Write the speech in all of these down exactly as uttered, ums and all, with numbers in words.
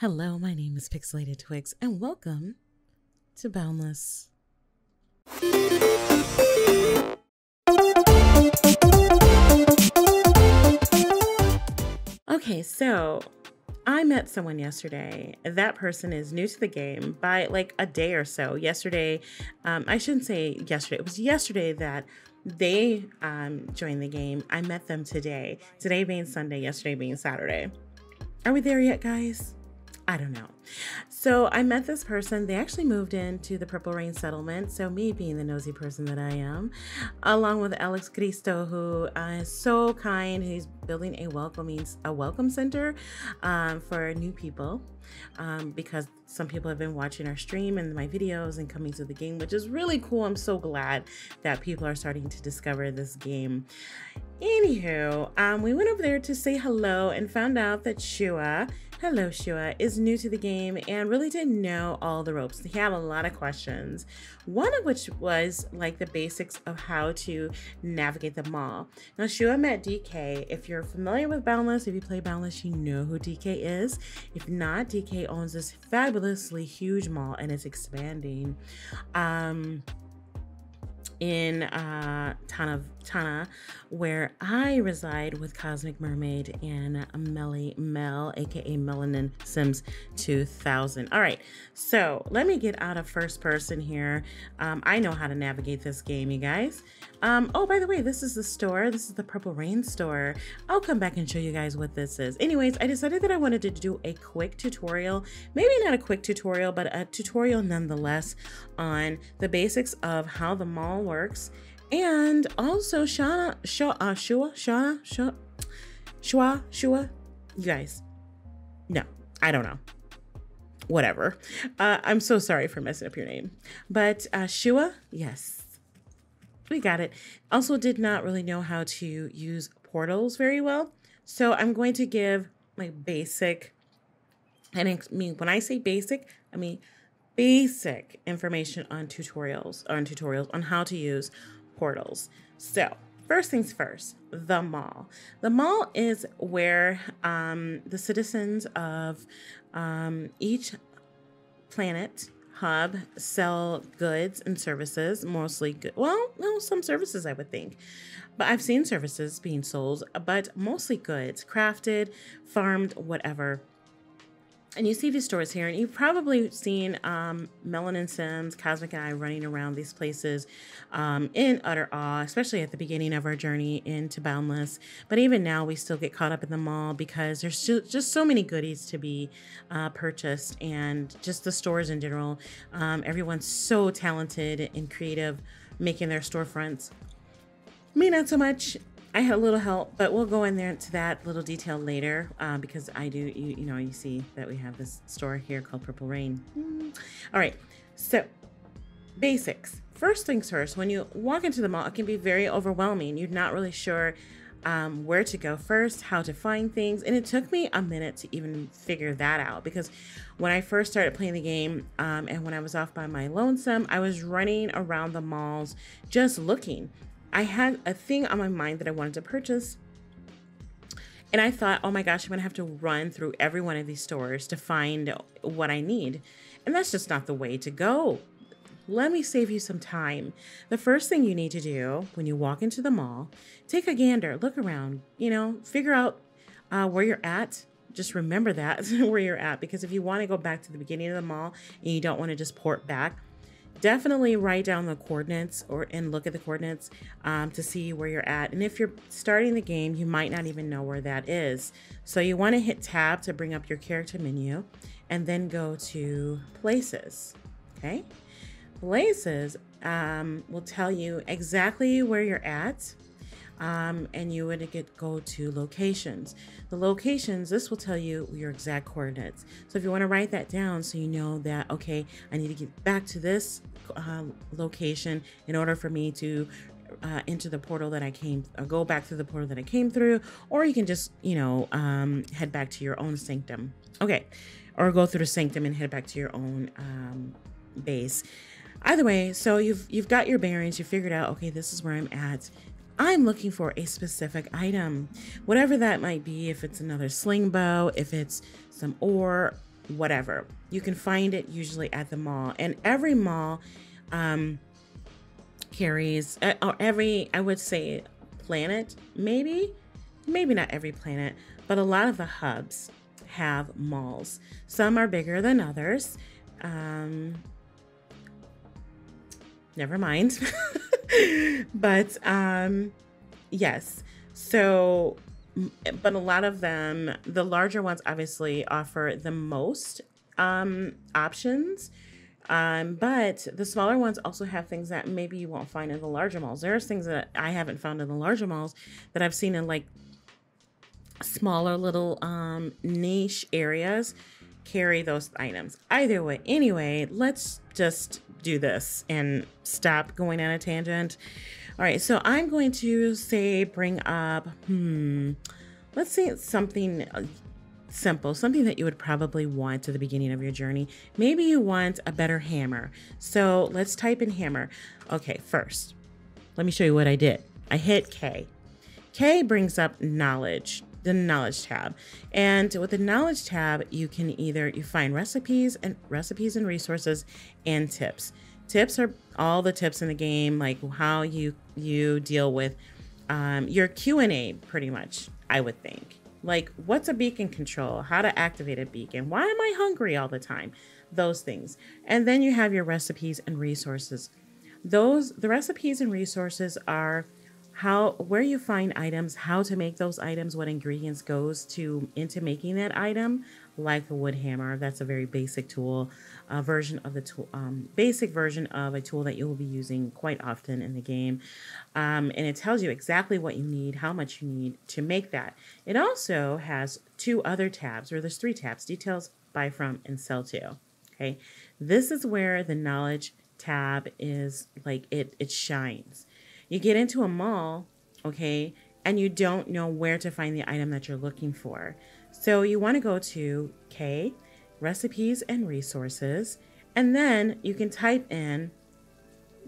Hello, my name is Pixelated Twix, and welcome to Boundless. Okay, so I met someone yesterday. That person is new to the game by like a day or so. Yesterday, um, I shouldn't say yesterday, it was yesterday that they um, joined the game. I met them today. Today being Sunday, yesterday being Saturday. Are we there yet, guys? I don't know. So I met this person. They actually moved into the Purple Rain settlement. So me being the nosy person that I am, along with Alex Cristo, who uh, is so kind. He's building a welcoming, a welcome center um, for new people um, because some people have been watching our stream and my videos and coming to the game, which is really cool. I'm so glad that people are starting to discover this game. Anywho, um, we went over there to say hello and found out that Shua Hello, Shua is new to the game and really didn't know all the ropes. He had a lot of questions, one of which was like the basics of how to navigate the mall. Now, Shua met D K. If you're familiar with Boundless, if you play Boundless, you know who D K is. If not, D K owns this fabulously huge mall and it's expanding um, in uh, Tana, Tana, where I reside with Cosmic Mermaid and Melly Mel, aka Melanin Sims two thousand. All right, so let me get out of first person here. Um, I know how to navigate this game, you guys. Um, oh, by the way, this is the store. This is the Purple Rain store. I'll come back and show you guys what this is. Anyways, I decided that I wanted to do a quick tutorial, maybe not a quick tutorial, but a tutorial nonetheless on the basics of how the mall works. And also Shana, Shua, uh, Shua, Shana, Shua, Shua, Shua, you guys, no, I don't know. Whatever. Uh, I'm so sorry for messing up your name, but uh, Shua, yes, we got it. Also did not really know how to use portals very well. So I'm going to give my basic, and I mean, when I say basic, I mean basic information on tutorials, on tutorials on how to use portals. So first things first, the mall. The mall is where um, the citizens of um, each planet hub sell goods and services, mostly good. Well, no, some services I would think, but I've seen services being sold, but mostly goods, crafted, farmed, whatever. And you see these stores here, and you've probably seen um, Melanin Sims, Cosmic Eye running around these places um, in utter awe, especially at the beginning of our journey into Boundless. But even now, we still get caught up in the mall because there's just so many goodies to be uh, purchased, and just the stores in general. Um, everyone's so talented and creative, making their storefronts. Me, not so much. I had a little help, but we'll go in there to that little detail later uh, because I do, you, you know, you see that we have this store here called Purple Rain. Mm. All right, so basics. First things first, when you walk into the mall, it can be very overwhelming. You're not really sure um, where to go first, how to find things. And it took me a minute to even figure that out because when I first started playing the game um, and when I was off by my lonesome, I was running around the malls just looking. I had a thing on my mind that I wanted to purchase, and I thought, oh my gosh, I'm gonna have to run through every one of these stores to find what I need. And that's just not the way to go. Let me save you some time. The first thing you need to do when you walk into the mall, take a gander, look around, you know, figure out uh, where you're at. Just remember that where you're at, because if you wanna go back to the beginning of the mall and you don't wanna just port back, definitely write down the coordinates or and look at the coordinates um, to see where you're at. And if you're starting the game, you might not even know where that is. So you want to hit tab to bring up your character menu and then go to places. Okay, places um, will tell you exactly where you're at. Um, and you would get go to locations. The locations, this will tell you your exact coordinates. So if you want to write that down so you know that, okay, I need to get back to this uh, location in order for me to uh, enter the portal that I came, or go back through the portal that I came through, or you can just, you know, um, head back to your own sanctum. Okay, or go through the sanctum and head back to your own um, base. Either way, so you've, you've got your bearings, you figured out, okay, this is where I'm at. I'm looking for a specific item, whatever that might be. If it's another sling bow, if it's some ore, whatever. You can find it usually at the mall, and every mall um, carries, uh, or every, I would say planet, maybe, maybe not every planet, but a lot of the hubs have malls. Some are bigger than others. Um, never mind. But um, yes, so, but a lot of them, the larger ones obviously offer the most um, options, um, but the smaller ones also have things that maybe you won't find in the larger malls. There's things that I haven't found in the larger malls that I've seen in like smaller little um, niche areas carry those items. Either way, anyway, let's just do this and stop going on a tangent. All right, so I'm going to say bring up, hmm, let's say it's something simple, something that you would probably want at the beginning of your journey. Maybe you want a better hammer. So let's type in hammer. Okay, first, let me show you what I did. I hit K. K brings up knowledge, the knowledge tab. And with the knowledge tab, you can either, you find recipes and recipes and resources and tips. Tips are all the tips in the game, like how you, you deal with um, your Q and A pretty much, I would think. Like what's a beacon control, how to activate a beacon, why am I hungry all the time? Those things. And then you have your recipes and resources. Those, the recipes and resources are how, where you find items, how to make those items, what ingredients goes to into making that item, like the wood hammer. That's a very basic tool, a version of the tool, um, basic version of a tool that you will be using quite often in the game. Um, and it tells you exactly what you need, how much you need to make that. It also has two other tabs, or there's three tabs: details, buy from, and sell to. Okay, this is where the knowledge tab is like it it shines. You get into a mall, okay, and you don't know where to find the item that you're looking for. So you want to go to K, recipes and resources, and then you can type in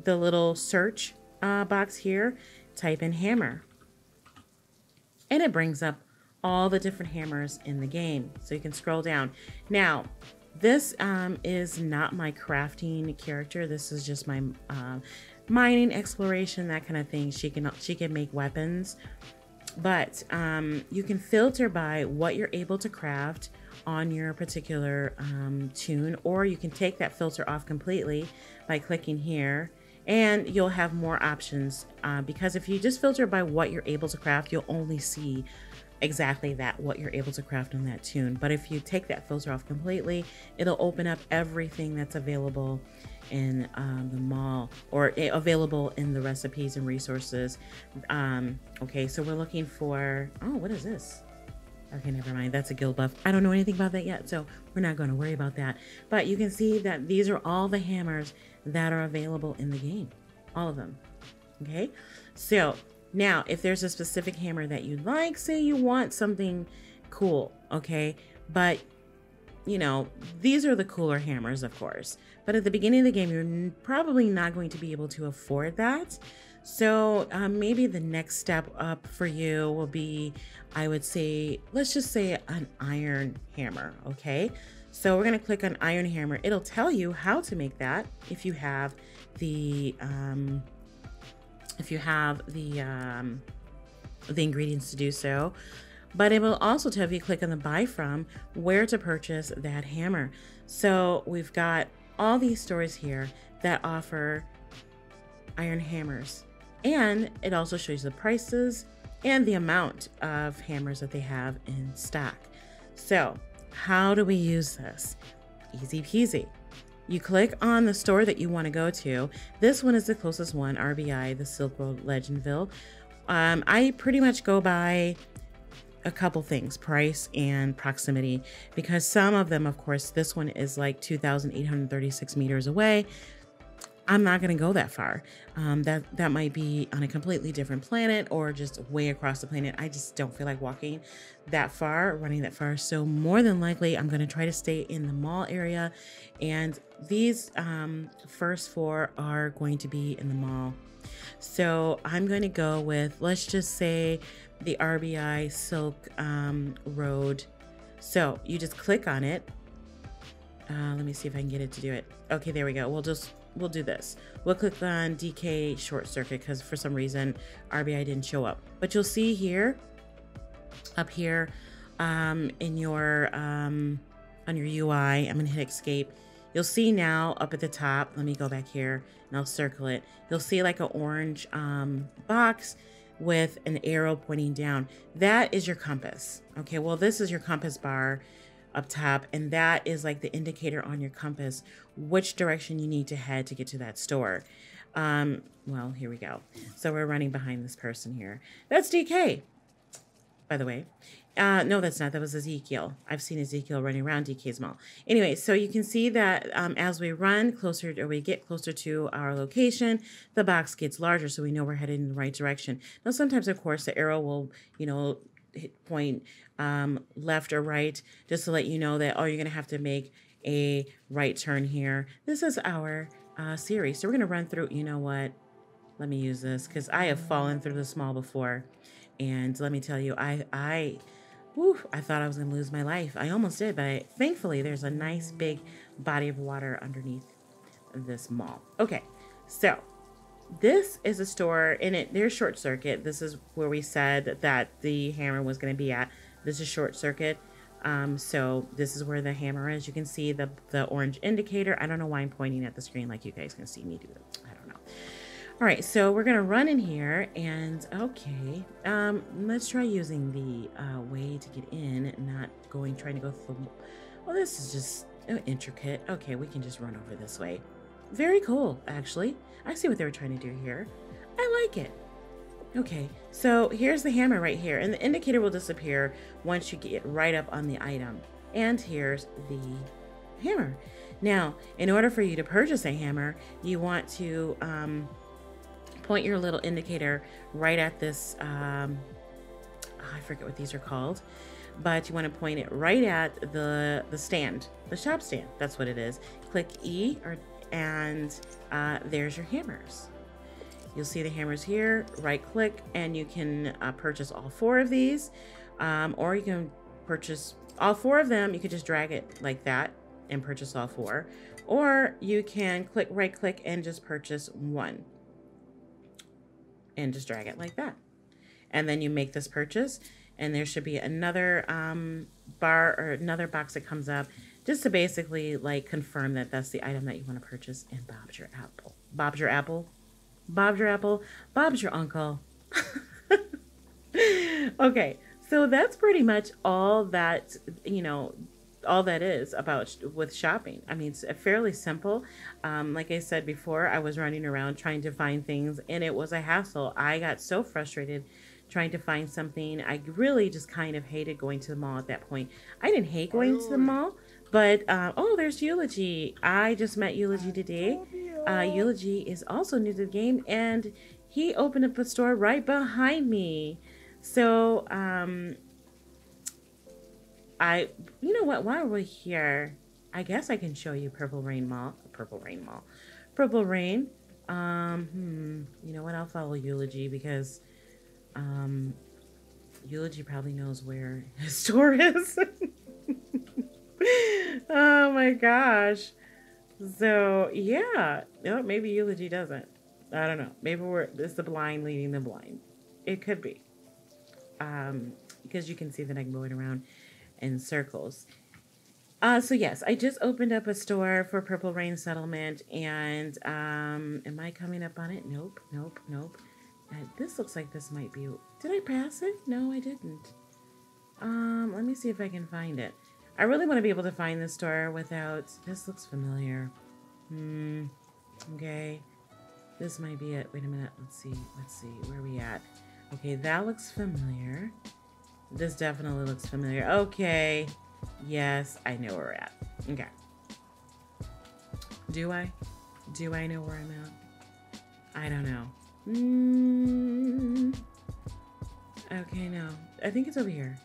the little search uh, box here, type in hammer. And it brings up all the different hammers in the game. So you can scroll down. Now, this um, is not my crafting character. This is just my... Uh, mining, exploration, that kind of thing. She can she can make weapons, but um, you can filter by what you're able to craft on your particular um, tune, or you can take that filter off completely by clicking here, and you'll have more options uh, because if you just filter by what you're able to craft, you'll only see exactly that, what you're able to craft on that tune. But if you take that filter off completely, it'll open up everything that's available in um, the mall, or available in the recipes and resources. Um, okay, so we're looking for, oh, what is this? Okay, never mind, that's a guild buff. I don't know anything about that yet, so we're not gonna worry about that. But you can see that these are all the hammers that are available in the game, all of them, okay? So now, if there's a specific hammer that you like, say you want something cool, okay? But you know, these are the cooler hammers, of course, but at the beginning of the game, you're probably not going to be able to afford that. So uh, maybe the next step up for you will be, I would say, let's just say an iron hammer. Okay. So we're going to click on iron hammer. It'll tell you how to make that. If you have the, um, if you have the, um, the ingredients to do so. But it will also tell you, click on the buy from, where to purchase that hammer. So we've got all these stores here that offer iron hammers. And it also shows the prices and the amount of hammers that they have in stock. So how do we use this? Easy peasy. You click on the store that you want to go to. This one is the closest one, R B I, the Silk Road Legendville. Um, I pretty much go by a couple things, price and proximity, because some of them, of course, this one is like two thousand eight hundred thirty-six meters away. I'm not going to go that far. Um, that, that might be on a completely different planet or just way across the planet. I just don't feel like walking that far, running that far. So more than likely, I'm going to try to stay in the mall area. And these um, first four are going to be in the mall. So I'm going to go with, let's just say, the R B I Silk um, Road. So you just click on it Uh, let me see if I can get it to do it. Okay, there we go. We'll just, we'll do this. We'll click on D K short circuit because for some reason R B I didn't show up. But you'll see here, up here um, in your, um, on your U I, I'm gonna hit escape. You'll see now up at the top, let me go back here and I'll circle it. You'll see like an orange um, box with an arrow pointing down. That is your compass. Okay, well, this is your compass bar up top, and that is like the indicator on your compass, which direction you need to head to get to that store. Um, well, here we go. So we're running behind this person here. That's D K, by the way. Uh, no, that's not. That was Ezekiel. I've seen Ezekiel running around D K's mall. Anyway, so you can see that um, as we run closer or we get closer to our location, the box gets larger so we know we're headed in the right direction. Now, sometimes, of course, the arrow will, you know, hit point um, left or right just to let you know that, oh, you're going to have to make a right turn here. This is our uh, series. So we're going to run through, you know what? Let me use this because I have fallen through this mall before. And let me tell you, I... I Whew, I thought I was going to lose my life. I almost did, but I, thankfully there's a nice big body of water underneath this mall. Okay, so this is a store, and it, there's Short Circuit. This is where we said that the hammer was going to be at. This is Short Circuit. Um, so this is where the hammer is. You can see the, the orange indicator. I don't know why I'm pointing at the screen like you guys can see me do it. I don't know. All right, so we're gonna run in here and, okay, um, let's try using the uh, way to get in, not going, trying to go through, well, this is just uh, intricate. Okay, we can just run over this way. Very cool, actually. I see what they were trying to do here. I like it. Okay, so here's the hammer right here, and the indicator will disappear once you get right up on the item. And here's the hammer. Now, in order for you to purchase a hammer, you want to, um, point your little indicator right at this, um, I forget what these are called, but you want to point it right at the, the stand, the shop stand. That's what it is. Click E or, and uh, there's your hammers. You'll see the hammers here, right click, and you can uh, purchase all four of these, um, or you can purchase all four of them. You could just drag it like that and purchase all four, or you can click right click and just purchase one. And just drag it like that, and then you make this purchase, and there should be another um, bar or another box that comes up just to basically like confirm that that's the item that you want to purchase. And Bob's your apple, Bob's your apple, Bob's your apple, Bob's your uncle. Okay, so that's pretty much all that, you know, all that is about with shopping. I mean, it's fairly simple. Um, like I said before, I was running around trying to find things, and it was a hassle. I got so frustrated trying to find something. I really just kind of hated going to the mall at that point. I didn't hate going to the mall, but uh, oh, there's Eulogy. I just met Eulogy today. Uh, Eulogy is also new to the game, and he opened up a store right behind me. So, um, I, you know what, while we're here, I guess I can show you Purple Rain Mall, Purple Rain Mall, Purple Rain. Um, hmm, you know what, I'll follow Eulogy because um, Eulogy probably knows where his store is. Oh my gosh. So yeah, no, maybe Eulogy doesn't. I don't know. Maybe we're, it's the blind leading the blind. It could be. Um, because you can see that I'm going around in circles. Uh, so yes, I just opened up a store for Purple Rain Settlement, and um, am I coming up on it? Nope, nope, nope. Uh, this looks like this might be, did I pass it? No, I didn't. Um, let me see if I can find it. I really want to be able to find this store without, this looks familiar. Hmm, okay. This might be it. Wait a minute, let's see, let's see, where are we at? Okay, that looks familiar. This definitely looks familiar. Okay. Yes, I know where we're at. Okay. Do I? Do I know where I'm at? I don't know. Mm. Okay, no. I think it's over here.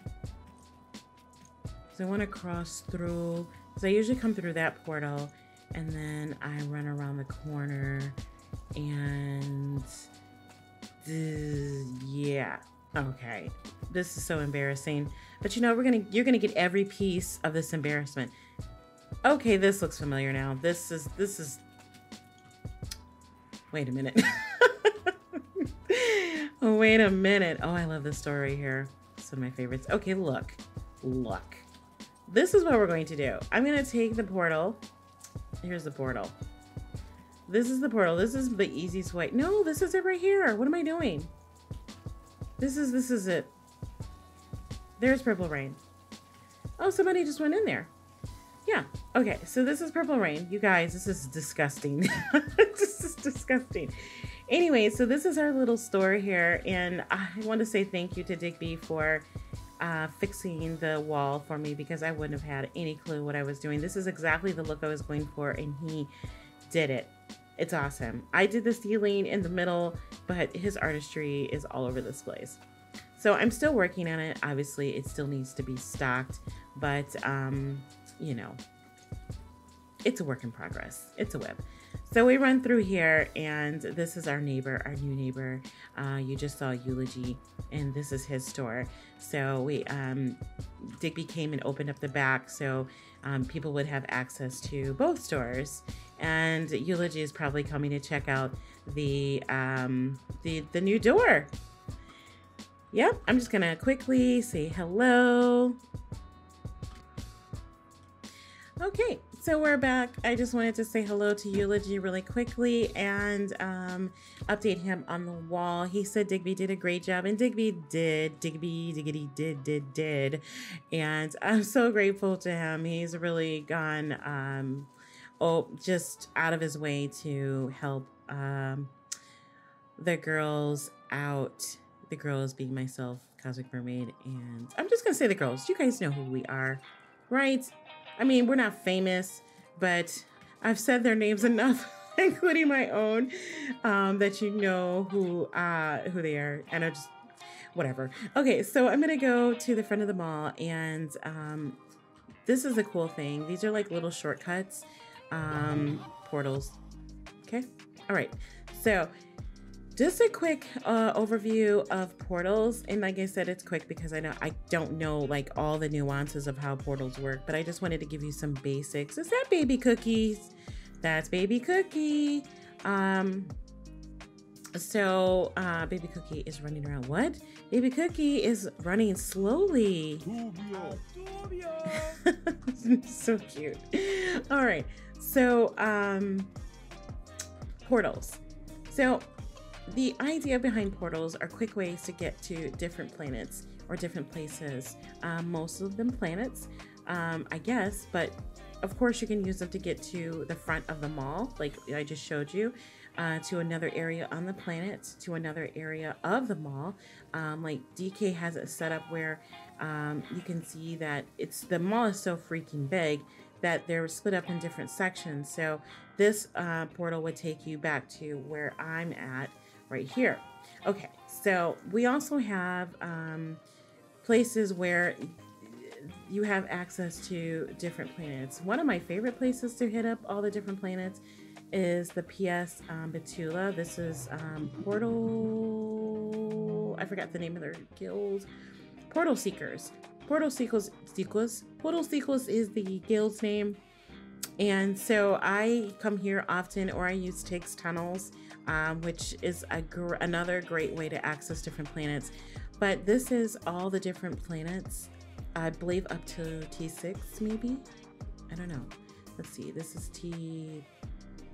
So I want to cross through. So I usually come through that portal, and then I run around the corner, and uh, yeah. Okay, this is so embarrassing, but you know, we're gonna, you're gonna get every piece of this embarrassment. Okay, this looks familiar now. This is, this is, wait a minute. Wait a minute. Oh, I love this story right here. It's one of my favorites. Okay, look, look. This is what we're going to do. I'm gonna take the portal. Here's the portal. This is the portal. This is the easiest way. No, this is it right here. What am I doing? This is, this is it. There's Purple Rain. Oh, somebody just went in there. Yeah. Okay. So this is Purple Rain. You guys, this is disgusting. This is disgusting. Anyway, so this is our little store here. And I want to say thank you to Digby for uh, fixing the wall for me, because I wouldn't have had any clue what I was doing. This is exactly the look I was going for, and he did it. It's awesome. I did the ceiling in the middle, but his artistry is all over this place. So I'm still working on it. Obviously, it still needs to be stocked, but um, you know, it's a work in progress. It's a web. So we run through here, and this is our neighbor, our new neighbor. Uh, you just saw Eulogy, and this is his store. So we, um, Digby came and opened up the back, so um, people would have access to both stores. And Eulogy is probably coming to check out the um, the the new door. Yep, I'm just gonna quickly say hello. Okay, so we're back. I just wanted to say hello to Eulogy really quickly and um, update him on the wall. He said Digby did a great job, and Digby did. Digby, diggity, did, did, did. And I'm so grateful to him. He's really gone um, oh, just out of his way to help um, the girls out. The girls being myself, Cosmic Mermaid, and I'm just gonna say the girls. You guys know who we are, right? I mean, we're not famous, but I've said their names enough, including my own, um, that you know who uh, who they are. And I just, whatever. Okay, so I'm gonna go to the front of the mall, and um, this is a cool thing. These are like little shortcuts, um, portals. Okay, all right. So just a quick uh, overview of portals. And like I said, it's quick because I know I don't know like all the nuances of how portals work, but I just wanted to give you some basics. Is that Baby Cookies? That's Baby Cookie. Um, so uh, Baby Cookie is running around. What? Baby Cookie is running slowly. So cute. All right, so um, portals. So the idea behind portals are quick ways to get to different planets or different places. Um, most of them planets, um, I guess, but of course you can use them to get to the front of the mall, like I just showed you, uh, to another area on the planet, to another area of the mall. Um, like D K has it set up where um, you can see that it's the mall is so freaking big that they're split up in different sections. So this uh, portal would take you back to where I'm at. Right here. Okay, so we also have um, places where you have access to different planets. One of my favorite places to hit up all the different planets is the P S um, Betula. This is um, Portal, I forgot the name of their guild, Portal Seekers. Portal Seekers, Seekers. Portal Seekers is the guild's name. And so I come here often, or I use TIG's Tunnels, um, which is a gr another great way to access different planets. But this is all the different planets, I believe up to T six maybe? I don't know. Let's see, this is T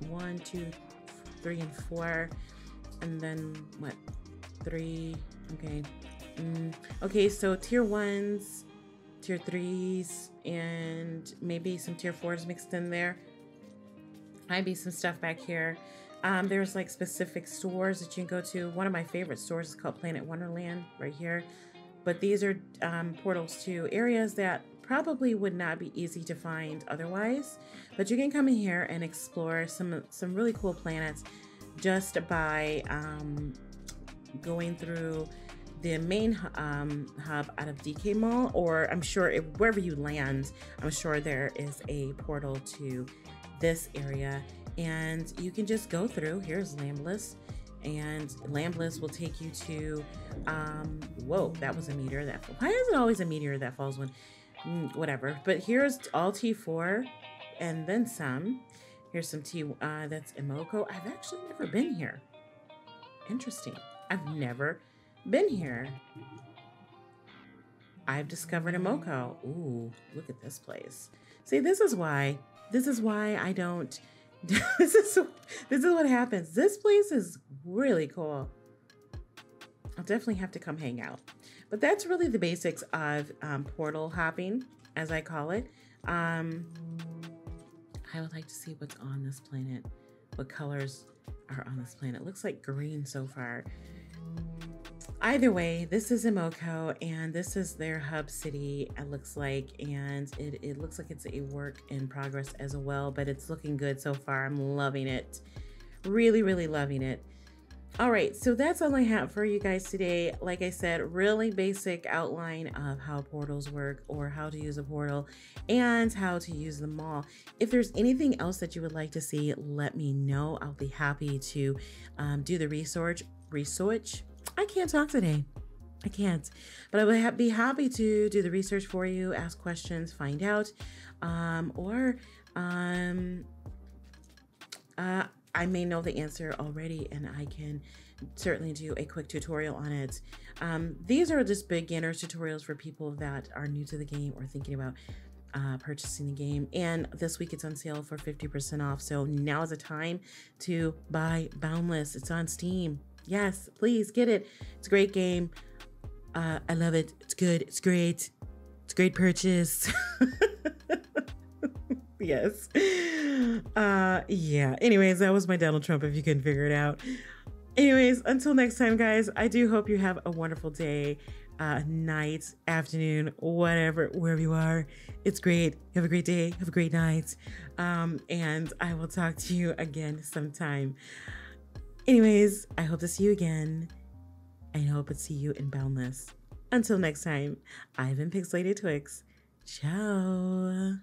one, two, three, and four. And then what, three, okay. Mm, okay, so tier ones, tier threes, and maybe some tier fours mixed in there. Might be some stuff back here. Um, there's like specific stores that you can go to. One of my favorite stores is called Planet Wonderland right here. But these are um, portals to areas that probably would not be easy to find otherwise. But you can come in here and explore some, some really cool planets just by um, going through the main um, hub out of D K Mall, or I'm sure if, wherever you land, I'm sure there is a portal to this area, and you can just go through. Here's Lambless, and Lambless will take you to, um, whoa, that was a meteor that, why is it always a meteor that falls when, mm, whatever, but here's all T four and then some. Here's some tea. Uh, that's Emoko. I've actually never been here. Interesting. I've never been here. I've discovered Emoko. Ooh, look at this place. See, this is why. This is why I don't. This is this is what happens. This place is really cool. I'll definitely have to come hang out. But that's really the basics of um, portal hopping, as I call it. Um, I would like to see what's on this planet. What colors are on this planet? Looks like green so far. Either way, this is Emoko, and this is their hub city, it looks like, and it, it looks like it's a work in progress as well, but it's looking good so far. I'm loving it. Really, really loving it. All right, so that's all I have for you guys today. Like I said, really basic outline of how portals work, or how to use a portal, and how to use them all. If there's anything else that you would like to see, let me know. I'll be happy to um, do the research, research, I can't talk today. I can't, but I would ha be happy to do the research for you, ask questions, find out, um, or um, uh, I may know the answer already, and I can certainly do a quick tutorial on it. Um, these are just beginners tutorials for people that are new to the game or thinking about Uh, purchasing the game, and this week it's on sale for fifty percent off, so now is the time to buy Boundless. It's on Steam. Yes, please get it. It's a great game. uh, I love it. It's good. It's great. It's a great purchase. Yes. Uh, yeah, anyways, that was my Donald Trump, if you couldn't figure it out. Anyways, until next time, guys, I do hope you have a wonderful day, uh, night, afternoon, whatever, wherever you are. It's great. Have a great day. Have a great night. Um, and I will talk to you again sometime. Anyways, I hope to see you again. I hope to see you in Boundless. Until next time, I've been Pixelated Twix. Ciao.